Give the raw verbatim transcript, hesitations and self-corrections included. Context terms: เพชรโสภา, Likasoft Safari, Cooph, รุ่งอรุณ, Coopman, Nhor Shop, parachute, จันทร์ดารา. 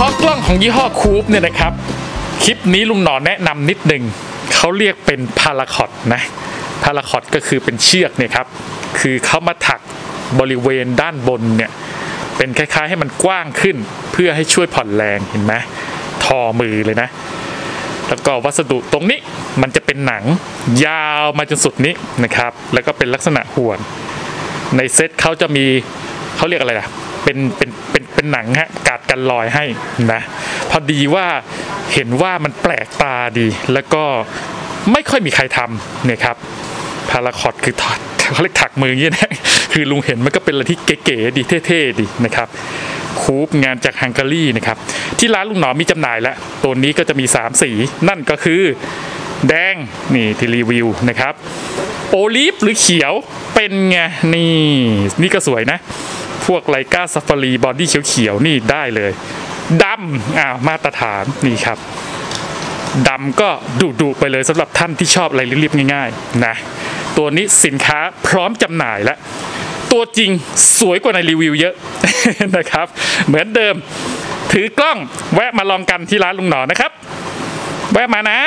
พาะกล้องของยี่ห้อคูปเนี่ยนะครับคลิปนี้ลุงหนอแนะนำนิดหนึ่งเขาเรียกเป็นพาราคอตนะพาราคอตก็คือเป็นเชือกเนี่ยครับคือเขามาถักบริเวณด้านบนเนี่ยเป็นคล้ายๆให้มันกว้างขึ้นเพื่อให้ช่วยผ่อนแรงเห็นไหมทอมือเลยนะแล้วก็วัสดุตรงนี้มันจะเป็นหนังยาวมาจนสุดนี้นะครับแล้วก็เป็นลักษณะห่วงในเซ็ตเขาจะมีเขาเรียกอะไรนะเป็นเป็นเป็นเป็นหนังฮะกาดกันรอยให้นะพอดีว่าเห็นว่ามันแปลกตาดีแล้วก็ไม่ค่อยมีใครทำเนี่ยครับพาราคอตคือถอดเขาเรียกถักมืออย่างนี้นะคือลุงเห็นมันก็เป็นอะไรที่เก๋ๆดีเท่ๆดีนะครับคูปงานจากฮังการีนะครับที่ร้านลุงหนอมีจำหน่ายแล้วตัวนี้ก็จะมีสามสีนั่นก็คือแดงนี่ที่รีวิวนะครับโอลิฟหรือเขียวเป็นไงนี่นี่ก็สวยนะพวกไลกาซัฟฟารีบอดี้เขียวๆนี่ได้เลยดำอ่ามาตรฐานนี่ครับดำก็ดุๆไปเลยสำหรับท่านที่ชอบอะไรรีบๆง่ายๆนะตัวนี้สินค้าพร้อมจำหน่ายแล้วตัวจริงสวยกว่าในรีวิวเยอะ นะครับเหมือนเดิมถือกล้องแวะมาลองกันที่ร้านลุงหนอนะครับแวะมานะ